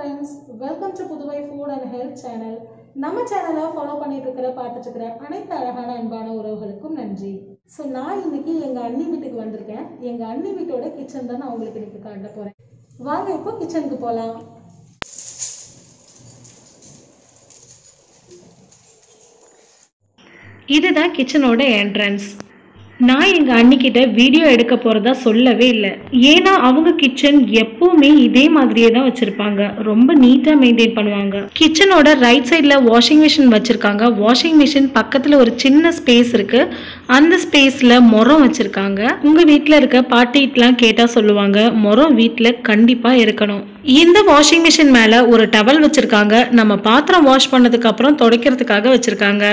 friends, welcome to Puduvai Food and Health channel. நம்ம சேனலை follow பண்ணிட்டு இருக்கிற பார்த்துட்டு அனைத்து அழகான அன்பான உறவுகளுக்கும் நன்றி. ஸோ நான் இன்னைக்கு எங்கள் அண்ணி வீட்டுக்கு வந்திருக்கேன். எங்கள் அண்ணி வீட்டோட கிச்சன் தான் நான் உங்களுக்கு இன்னைக்கு காட்ட போகிறேன். வாங்க இப்போ கிச்சனுக்கு போகலாம். இதுதான் கிச்சனோட என்ட்ரன்ஸ். நான் எங்கள் அண்ணிக்கிட்ட வீடியோ எடுக்க போகிறதா சொல்லவே இல்லை. ஏன்னா அவங்க கிச்சன் எப்போவுமே இதே மாதிரியே தான் வச்சுருப்பாங்க. ரொம்ப நீட்டாக மெயின்டைன் பண்ணுவாங்க. கிச்சனோட ரைட் சைடில் வாஷிங் மிஷின் வச்சுருக்காங்க. வாஷிங் மிஷின் பக்கத்தில் ஒரு சின்ன ஸ்பேஸ் இருக்குது. அந்த ஸ்பேஸில் மரம் வச்சுருக்காங்க. உங்கள் வீட்டில் இருக்க பாட்டிகிட்டலாம் கேட்டால் சொல்லுவாங்க, மரம் வீட்டில் கண்டிப்பாக இருக்கணும். இந்த வாஷிங் மிஷின் மேலே ஒரு டவல் வச்சுருக்காங்க. நம்ம பாத்திரம் வாஷ் பண்ணதுக்கப்புறம் துடைக்கிறதுக்காக வச்சுருக்காங்க.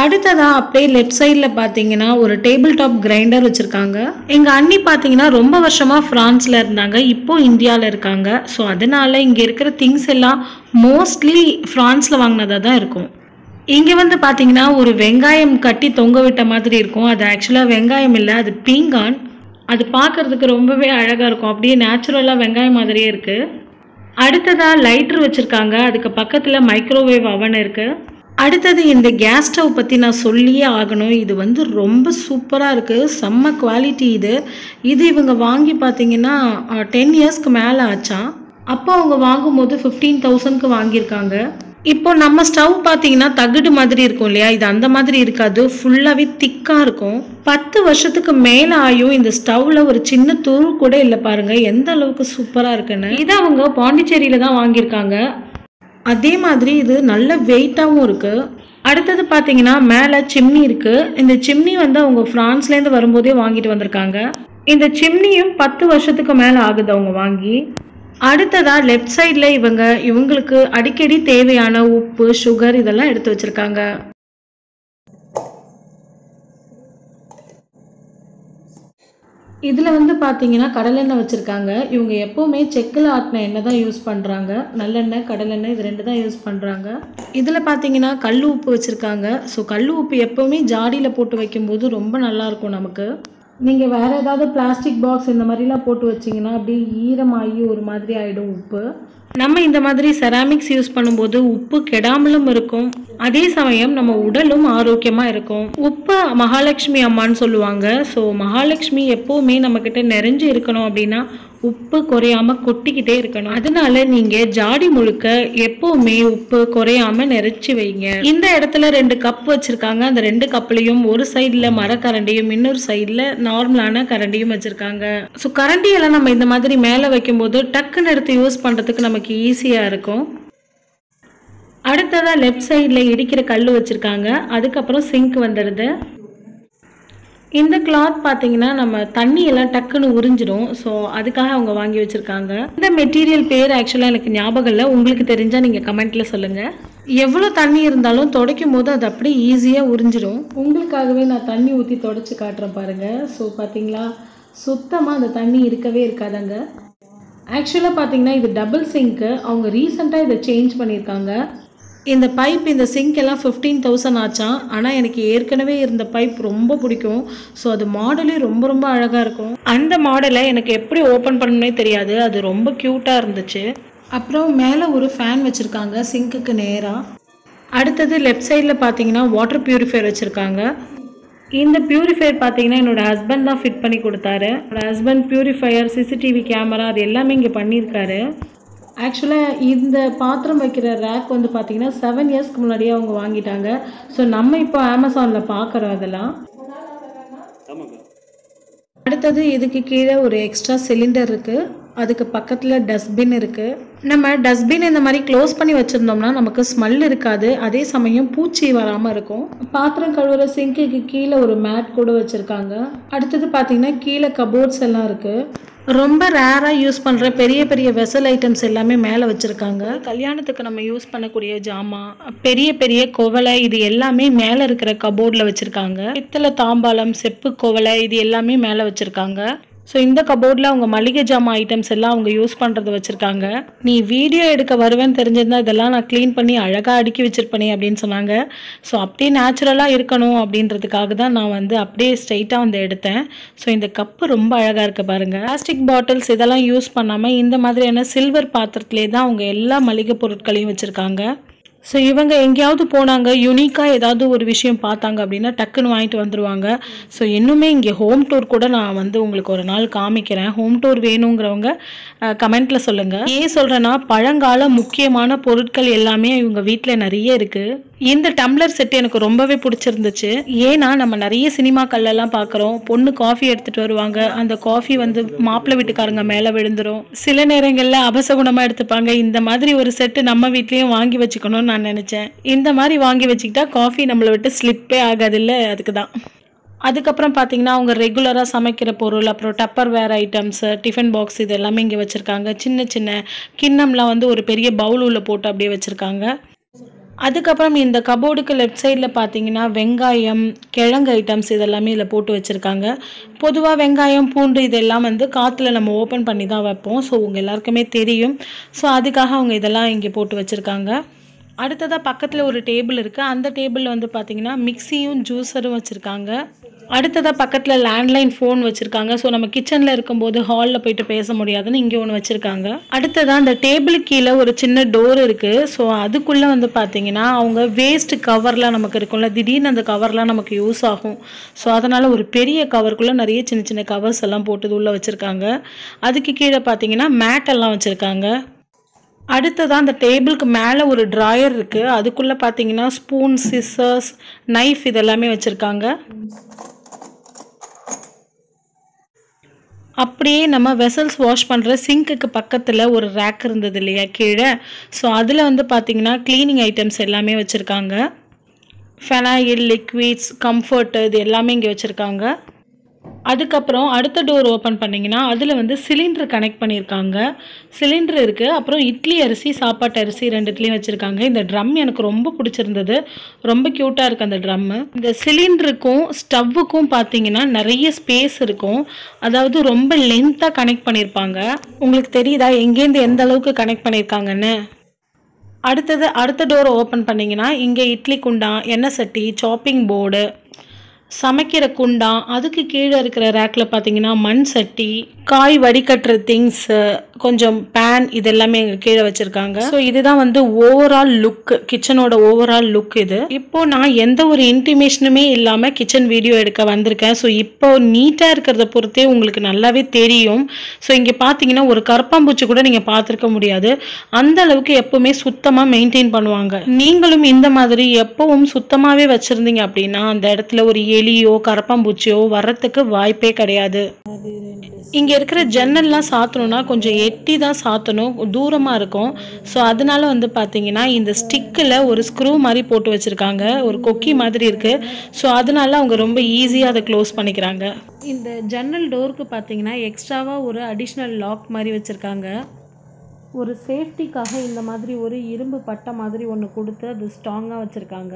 அடுத்ததாக அப்படியே லெஃப்ட் சைடில் பார்த்தீங்கன்னா ஒரு டேபிள் டாப் கிரைண்டர் வச்சுருக்காங்க. எங்கள் அண்ணி பார்த்தீங்கன்னா ரொம்ப வருஷமாக ஃப்ரான்ஸில் இருந்தாங்க, இப்போது இந்தியாவில் இருக்காங்க. ஸோ அதனால் இங்கே இருக்கிற திங்ஸ் எல்லாம் மோஸ்ட்லி ஃப்ரான்ஸில் வாங்கினதாக தான் இருக்கும். இங்கே வந்து பார்த்தீங்கன்னா ஒரு வெங்காயம் கட்டி தொங்க விட்ட மாதிரி இருக்கும். அது ஆக்சுவலாக வெங்காயம் இல்லை, அது பீங்கான். அது பார்க்குறதுக்கு ரொம்பவே அழகாக இருக்கும், அப்படியே நேச்சுரலாக வெங்காயம் மாதிரியே இருக்குது. அடுத்ததாக லைட்ரு வச்சுருக்காங்க. அதுக்கு பக்கத்தில் மைக்ரோவேவ் அவன் இருக்குது. அடுத்தது இந்த கேஸ் ஸ்டவ் பற்றி நான் சொல்லியே ஆகணும். இது வந்து ரொம்ப சூப்பராக இருக்குது, செம்ம குவாலிட்டி. இது இவங்க வாங்கி பார்த்தீங்கன்னா 10 இயர்ஸ்க்கு மேலே ஆச்சான். அப்போ அவங்க வாங்கும்போது 15,000க்கு வாங்கியிருக்காங்க. இப்போ நம்ம ஸ்டவ் பார்த்தீங்கன்னா தகுடு மாதிரி இருக்கும் இல்லையா, இது அந்த மாதிரி இருக்காது, ஃபுல்லாகவே திக்காக இருக்கும். 10 வருஷத்துக்கு மேலே ஆயும் இந்த ஸ்டவ்வில் ஒரு சின்ன தூள் கூட இல்லை. பாருங்கள் எந்த அளவுக்கு சூப்பராக இருக்குன்னு. இதை அவங்க பாண்டிச்சேரியில் தான் வாங்கியிருக்காங்க. அதே மாதிரி இது நல்ல வெயிட்டாகவும் இருக்குது. அடுத்தது பார்த்தீங்கன்னா மேலே சிம்னி இருக்குது. இந்த சிம்னி வந்து அவங்க ஃப்ரான்ஸ்லேருந்து வரும்போதே வாங்கிட்டு வந்திருக்காங்க. இந்த சிம்னியும் 10 வருஷத்துக்கு மேலே ஆகுது அவங்க வாங்கி. அடுத்ததாக லெஃப்ட் சைடில் இவங்களுக்கு அடிக்கடி தேவையான உப்பு சுகர் இதெல்லாம் எடுத்து வச்சுருக்காங்க. இதில் வந்து பார்த்தீங்கன்னா கடலெண்ணெய் வச்சுருக்காங்க. இவங்க எப்போவுமே செக்கில் ஆட்டின எண்ணெய் தான் யூஸ் பண்ணுறாங்க. நல்லெண்ணெய் கடலெண்ணெய் இது ரெண்டு தான் யூஸ் பண்ணுறாங்க. இதில் பார்த்தீங்கன்னா கல் உப்பு வச்சுருக்காங்க. ஸோ கல் உப்பு எப்போவுமே ஜாடியில் போட்டு வைக்கும்போது ரொம்ப நல்லாயிருக்கும் நமக்கு. நீங்கள் வேறு ஏதாவது பிளாஸ்டிக் பாக்ஸ் இந்த மாதிரிலாம் போட்டு வச்சிங்கன்னா அப்படியே ஈரமாகி ஒரு மாதிரி ஆகிடும் உப்பு. நம்ம இந்த மாதிரி செராமிக்ஸ் யூஸ் பண்ணும்போது உப்பு கெடாமலும் இருக்கும், அதே சமயம் நம்ம உடலும் ஆரோக்கியமாக இருக்கும். உப்பு மகாலட்சுமி அம்மான்னு சொல்லுவாங்க. ஸோ மகாலட்சுமி எப்போவுமே நம்மக்கிட்ட நிறைஞ்சு இருக்கணும் அப்படின்னா உப்பு குறையாமல் கொட்டிக்கிட்டே இருக்கணும். அதனால நீங்கள் ஜாடி முழுக்க எப்போவுமே உப்பு குறையாமல் நிறைச்சி வைங்க. இந்த இடத்துல 2 கப் வச்சுருக்காங்க. அந்த 2 கப்லையும் ஒரு சைடில் மரக்கரண்டியும் இன்னொரு சைடில் நார்மலான கரண்டியும் வச்சுருக்காங்க. ஸோ கரண்டியெல்லாம் நம்ம இந்த மாதிரி மேலே வைக்கும்போது டக்குன்னு எடுத்து யூஸ் பண்ணுறதுக்கு நமக்கு ஈஸியாக இருக்கும். அடுத்ததாக லெஃப்ட் சைடில் இடிக்கிற கல் வச்சுருக்காங்க. அதுக்கப்புறம் சிங்க் வந்துடுது. இந்த கிளாத் பார்த்தீங்கன்னா நம்ம தண்ணியெல்லாம் டக்குன்னு உறிஞ்சிடும். ஸோ அதுக்காக அவங்க வாங்கி வச்சுருக்காங்க. இந்த மெட்டீரியல் பேர் ஆக்சுவலாக எனக்கு ஞாபகம் இல்லை, உங்களுக்கு தெரிஞ்சால் நீங்கள் கமெண்ட்டில் சொல்லுங்கள். எவ்வளோ தண்ணி இருந்தாலும் துடைக்கும் போது அது அப்படியே ஈஸியாக உறிஞ்சிடும். உங்களுக்காகவே நான் தண்ணி ஊற்றி துடைச்சி காட்டுறேன் பாருங்கள். ஸோ பார்த்தீங்களா சுத்தமாக அந்த தண்ணி இருக்கவே இருக்காதாங்க. ஆக்சுவலாக பார்த்தீங்கன்னா இது டபுள் சிங்க்கு. அவங்க ரீசெண்டாக இதை சேஞ்ச் பண்ணியிருக்காங்க. இந்த பைப் இந்த சிங்க் எல்லாம் 15,000 ஆச்சான். ஆனால் எனக்கு ஏற்கனவே இருந்த பைப் ரொம்ப பிடிக்கும். ஸோ அது மாடலே ரொம்ப அழகாக இருக்கும். அந்த மாடலை எனக்கு எப்படி ஓப்பன் பண்ணணும்னே தெரியாது, அது ரொம்ப க்யூட்டாக இருந்துச்சு. அப்புறம் மேலே ஒரு ஃபேன் வச்சுருக்காங்க சிங்க்குக்கு நேராக. அடுத்தது லெஃப்ட் சைடில் பார்த்தீங்கன்னா வாட்டர் பியூரிஃபையர் வச்சுருக்காங்க. இந்த பியூரிஃபையர் பார்த்தீங்கன்னா என்னோடய ஹஸ்பண்ட் தான் ஃபிட் பண்ணி கொடுத்தாரு. என்னோடய ஹஸ்பண்ட் பியூரிஃபையர் CCTV கேமரா அது எல்லாமே இங்கே பண்ணியிருக்காரு. ஆக்சுவலாக இந்த பாத்திரம் வைக்கிற ரேக் வந்து பார்த்தீங்கன்னா 7 இயர்ஸ்க்கு முன்னாடியே அவங்க வாங்கிட்டாங்க. ஸோ நம்ம இப்போ அமேசானில் பார்க்குறோம் அதெல்லாம். அடுத்தது இதுக்கு கீழே ஒரு எக்ஸ்ட்ரா சிலிண்டர் இருக்குது. அதுக்கு பக்கத்தில் டஸ்ட்பின் இருக்குது. நம்ம டஸ்ட்பின் இந்த மாதிரி க்ளோஸ் பண்ணி வச்சுருந்தோம்னா நமக்கு ஸ்மெல் இருக்காது, அதே சமயம் பூச்சி வராமல் இருக்கும். பாத்திரம் கழுவுற சிங்க்குக்கு கீழே ஒரு மேட் கூட வச்சுருக்காங்க. அடுத்தது பார்த்திங்கன்னா கீழே கபோர்ட்ஸ் எல்லாம் இருக்குது. ரொம்ப ரேராக யூஸ் பண்ணுற பெரிய வெசல் ஐட்டம்ஸ் எல்லாமே மேலே வச்சுருக்காங்க. கல்யாணத்துக்கு நம்ம யூஸ் பண்ணக்கூடிய ஜாமான், பெரிய கோவலை இது எல்லாமே மேலே இருக்கிற கபோர்டில் வச்சுருக்காங்க. பித்தளை தாம்பாளம் செப்பு கோவலை இது எல்லாமே மேலே வச்சுருக்காங்க. ஸோ இந்த கபோர்டில் அவங்க மளிகை ஜாமான் ஐட்டம்ஸ் எல்லாம் அவங்க யூஸ் பண்ணுறத வச்சுருக்காங்க. நீ வீடியோ எடுக்க வருவேன்னு தெரிஞ்சிருந்தால் இதெல்லாம் நான் க்ளீன் பண்ணி அழகாக அடுக்கி வச்சுருப்பேனே அப்படின்னு சொன்னாங்க. ஸோ அப்படியே நேச்சுரலாக இருக்கணும் அப்படின்றதுக்காக தான் நான் வந்து அப்படியே ஸ்ட்ரைட்டாக வந்து எடுத்தேன். ஸோ இந்த கப்பு ரொம்ப அழகாக இருக்க பாருங்கள். பிளாஸ்டிக் பாட்டில்ஸ் இதெல்லாம் யூஸ் பண்ணாமல் இந்த மாதிரியான சில்வர் பாத்திரத்திலே தான் அவங்க எல்லா மளிகை பொருட்களையும் வச்சுருக்காங்க. ஸோ இவங்க எங்கேயாவது போனாங்க, யூனிக்காக ஏதாவது ஒரு விஷயம் பார்த்தாங்க அப்படின்னா டக்குன்னு வாங்கிட்டு வந்துடுவாங்க. ஸோ இன்னுமே இங்கே ஹோம் டூர் கூட நான் வந்து உங்களுக்கு ஒரு நாள் காமிக்கிறேன். ஹோம் டூர் வேணுங்கிறவங்க கமெண்ட்டில் சொல்லுங்கள். ஏன் சொல்கிறேன்னா பழங்கால முக்கியமான பொருட்கள் எல்லாமே இவங்க வீட்டில் நிறைய இருக்குது. இந்த டம்ளர் செட் எனக்கு ரொம்பவே பிடிச்சிருந்துச்சு. ஏன்னா நம்ம நிறைய சினிமாக்கள்லாம் பார்க்குறோம், பொண்ணு காஃபி எடுத்துகிட்டு வருவாங்க, அந்த காஃபி வந்து மாப்பிள்ளை வீட்டுக்காரங்க மேலே விழுந்துடும். சில நேரங்களில் அபசகுணமாக எடுத்துப்பாங்க. இந்த மாதிரி ஒரு செட்டு நம்ம வீட்லேயும் வாங்கி வச்சுக்கணும்னு நான் நினச்சேன். இந்த மாதிரி வாங்கி வச்சுக்கிட்டா காஃபி நம்மளை விட்டு ஸ்லிப்பே ஆகாதில்ல, அதுக்கு தான். அதுக்கப்புறம் பார்த்தீங்கன்னா அவங்க ரெகுலராக சமைக்கிற பொருள், அப்புறம் Tupperware items, tiffin box இது எல்லாமே இங்கே வச்சுருக்காங்க. சின்ன சின்ன கிண்ணம்லாம் வந்து ஒரு பெரிய பவுல் உள்ள போட்டு அப்படியே வச்சுருக்காங்க. அதுக்கப்புறம் இந்த கபோர்டுக்கு லெஃப்ட் சைடில் பார்த்தீங்கன்னா வெங்காயம், கிழங்கு ஐட்டம்ஸ் இதெல்லாமே இதில் போட்டு வச்சுருக்காங்க. பொதுவாக வெங்காயம், பூண்டு இதெல்லாம் வந்து காற்றுல நம்ம ஓப்பன் பண்ணி தான் வைப்போம். ஸோ உங்கள் எல்லாருக்குமே தெரியும். ஸோ அதுக்காக அவங்க இதெல்லாம் இங்கே போட்டு வச்சுருக்காங்க. அடுத்ததாக பக்கத்தில் ஒரு டேபிள் இருக்குது. அந்த டேபிளில் வந்து பார்த்திங்கன்னா மிக்சியும் ஜூஸரும் வச்சுருக்காங்க. அடுத்ததாக பக்கத்தில் லேண்ட்லைன் ஃபோன் வச்சுருக்காங்க. ஸோ நம்ம கிச்சனில் இருக்கும்போது ஹாலில் போயிட்டு பேச முடியாதுன்னு இங்கே ஒன்று வச்சுருக்காங்க. அடுத்ததாக அந்த டேபிளுக்கு கீழே ஒரு சின்ன டோர் இருக்குது. ஸோ அதுக்குள்ளே வந்து பார்த்திங்கன்னா அவங்க வேஸ்ட் கவர்லாம் நமக்கு இருக்கும்ல, திடீர்னு அந்த கவர்லாம் நமக்கு யூஸ் ஆகும். ஸோ அதனால் ஒரு பெரிய கவருக்குள்ளே நிறைய சின்ன சின்ன கவர்ஸ் எல்லாம் போட்டு உள்ளே வச்சுருக்காங்க. அதுக்கு கீழே பார்த்திங்கன்னா மேட்டெல்லாம் வச்சுருக்காங்க. அடுத்ததாக அந்த டேபிளுக்கு மேலே ஒரு ட்ராயர் இருக்குது. அதுக்குள்ளே பார்த்திங்கன்னா ஸ்பூன், சிசர்ஸ், நைஃப் இதெல்லாமே வச்சுருக்காங்க. அப்படியே நம்ம வெசல்ஸ் வாஷ் பண்ணுற சிங்க்குக்கு பக்கத்தில் ஒரு ரேக் இருந்தது இல்லையா கீழே, ஸோ அதில் வந்து பார்த்திங்கன்னா க்ளீனிங் ஐட்டம்ஸ் எல்லாமே வச்சுருக்காங்க. ஃபெனாயில், லிக்விட்ஸ், கம்ஃபர்ட் இது எல்லாமே இங்கே வச்சுருக்காங்க. அதுக்கப்புறம் அடுத்த டோர் ஓப்பன் பண்ணிங்கன்னா அதில் வந்து சிலிண்டர் கனெக்ட் பண்ணியிருக்காங்க. சிலிண்டர் இருக்குது. அப்புறம் இட்லி அரிசி, சாப்பாட்டு அரிசி ரெண்டுத்துலேயும் வச்சுருக்காங்க. இந்த ட்ரம் எனக்கு ரொம்ப பிடிச்சிருந்தது, ரொம்ப க்யூட்டாக இருக்குது அந்த ட்ரம்மு. இந்த சிலிண்டருக்கும் ஸ்டவ்வுக்கும் பார்த்தீங்கன்னா நிறைய ஸ்பேஸ் இருக்கும். அதாவது ரொம்ப லென்த்தாக கனெக்ட் பண்ணியிருப்பாங்க. உங்களுக்கு தெரியுதா எங்கேருந்து எந்த அளவுக்கு கனெக்ட் பண்ணியிருக்காங்கன்னு? அடுத்தது அடுத்த டோரை ஓப்பன் பண்ணிங்கன்னா இங்கே இட்லி குண்டா, எண்ணெய் சட்டி, சாப்பிங் போர்டு, சமைக்கிற குண்டா, அதுக்கு கீழே இருக்கிற ரேக்கில் பார்த்தீங்கன்னா மண் சட்டி, காய் வடிகட்டுற திங்ஸு, கொஞ்சம் பேன் இதெல்லாமே எங்கள் கீழே வச்சுருக்காங்க. ஸோ இதுதான் வந்து ஓவரால் லுக்கு, கிச்சனோட ஓவரால் லுக் இது. இப்போது நான் எந்த ஒரு இன்டிமேஷனுமே இல்லாமல் கிச்சன் வீடியோ எடுக்க வந்திருக்கேன். ஸோ இப்போ நீட்டாக இருக்கிறத பொறுத்தே உங்களுக்கு நல்லாவே தெரியும். ஸோ இங்கே பார்த்தீங்கன்னா ஒரு கரப்பாம்பூச்சி கூட நீங்கள் பார்த்துருக்க முடியாது. அந்த அளவுக்கு எப்போவுமே சுத்தமாக மெயின்டைன் பண்ணுவாங்க. நீங்களும் இந்த மாதிரி எப்பவும் சுத்தமாகவே வச்சுருந்தீங்க அப்படின்னா அந்த இடத்துல ஒரு எலியோ கரப்பாம்பூச்சியோ வர்றதுக்கு வாய்ப்பே கிடையாது. இங்கே இருக்கிற ஜன்னல்லாம் சாத்தணும்னா கொஞ்சம் எட்டி தான் சாத்தணும், தூரமாக இருக்கும். ஸோ அதனால வந்து பார்த்தீங்கன்னா இந்த ஸ்டிக்கில் ஒரு ஸ்க்ரூ மாதிரி போட்டு வச்சுருக்காங்க, ஒரு கொக்கி மாதிரி இருக்குது. ஸோ அதனால அவங்க ரொம்ப ஈஸியாக அதை க்ளோஸ் பண்ணிக்கிறாங்க. இந்த ஜன்னல் டோருக்கு பார்த்தீங்கன்னா எக்ஸ்ட்ராவாக ஒரு அடிஷ்னல் லாக் மாதிரி வச்சுருக்காங்க. ஒரு சேஃப்டிக்காக இந்த மாதிரி ஒரு இரும்பு பட்டை மாதிரி ஒன்று கொடுத்து அது ஸ்ட்ராங்காக வச்சுருக்காங்க.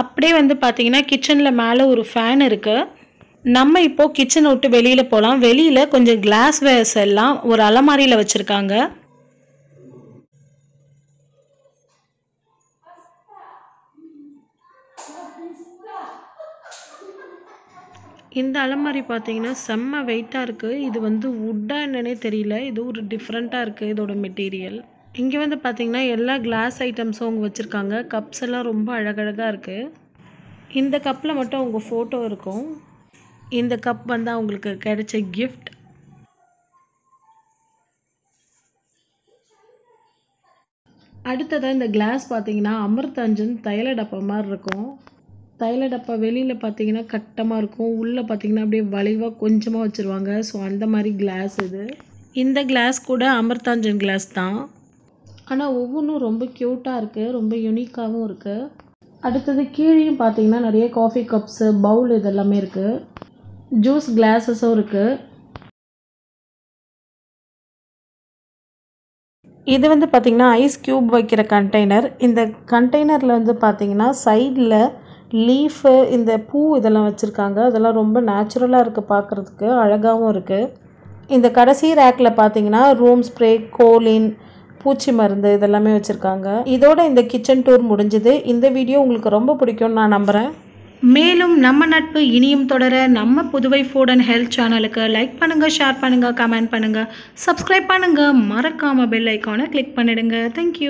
அப்படியே வந்து பார்த்தீங்கன்னா கிச்சனில் மேலே ஒரு ஃபேன் இருக்குது. நம்ம இப்போது கிச்சனை விட்டு வெளியில் போகலாம். வெளியில் கொஞ்சம் கிளாஸ் வேர்ஸ் எல்லாம் ஒரு அலமாரியில் வச்சுருக்காங்க. இந்த அலமாரி பார்த்தீங்கன்னா செம்ம வெயிட்டாக இருக்குது. இது வந்து வுட்டா என்னன்னே தெரியல, இது ஒரு டிஃப்ரெண்ட்டாக இருக்குது இதோட மெட்டீரியல். இங்கே வந்து பார்த்தீங்கன்னா எல்லா கிளாஸ் ஐட்டம்ஸும் அவங்க வச்சுருக்காங்க. கப்ஸ் எல்லாம் ரொம்ப அழகழகாக இருக்குது. இந்த கப்பில் மட்டும் அவங்க ஃபோட்டோ இருக்கும். இந்த கப் வந்து அவங்களுக்கு கிடைச்ச கிஃப்ட். அடுத்ததாக இந்த கிளாஸ் பார்த்தீங்கன்னா அமிர்தாஞ்சன் தைல டப்பா மாதிரி இருக்கும். தைல டப்பா வெளியில் பார்த்தீங்கன்னா கட்டமாக இருக்கும், உள்ளே பார்த்தீங்கன்னா அப்படியே வளைவாக கொஞ்சமாக வச்சுருவாங்க. ஸோ அந்த மாதிரி கிளாஸ் இது. இந்த கிளாஸ் கூட அமிர்தாஞ்சன் கிளாஸ் தான், ஆனால் ஒவ்வொன்றும் ரொம்ப க்யூட்டாக இருக்குது, ரொம்ப யூனிக்காகவும் இருக்குது. அடுத்தது கீழேயும் பார்த்தீங்கன்னா நிறைய காஃபி கப்ஸு, பவுல் இதெல்லாமே இருக்குது. ஜூஸ் கிளாஸஸும் இருக்குது. இது வந்து பார்த்திங்கன்னா ஐஸ் க்யூப் வைக்கிற கண்டெய்னர். இந்த கண்டெய்னரில் வந்து பார்த்திங்கன்னா சைடில் லீஃப் இந்த பூ இதெல்லாம் வச்சுருக்காங்க. அதெல்லாம் ரொம்ப நேச்சுரலாக இருக்குது, பார்க்குறதுக்கு அழகாகவும் இருக்குது. இந்த கடைசி ரேக்கில் பார்த்தீங்கன்னா ரூம் ஸ்ப்ரே, கோலின், பூச்சி மருந்து இதெல்லாமே வச்சுருக்காங்க. இதோட இந்த கிச்சன் டூர் முடிஞ்சுது. இந்த வீடியோ உங்களுக்கு ரொம்ப பிடிக்கும்னு நான் நம்புகிறேன். மேலும் நம்ம நட்பு இனியும் தொடர நம்ம புதுவை ஃபுட் அண்ட் ஹெல்த் சேனலுக்கு லைக் பண்ணுங்கள், ஷேர் பண்ணுங்கள், கமெண்ட் பண்ணுங்கள், சப்ஸ்கிரைப் பண்ணுங்கள். மறக்காமல் பெல் ஐக்கானை கிளிக் பண்ணிடுங்க. தேங்க்யூ.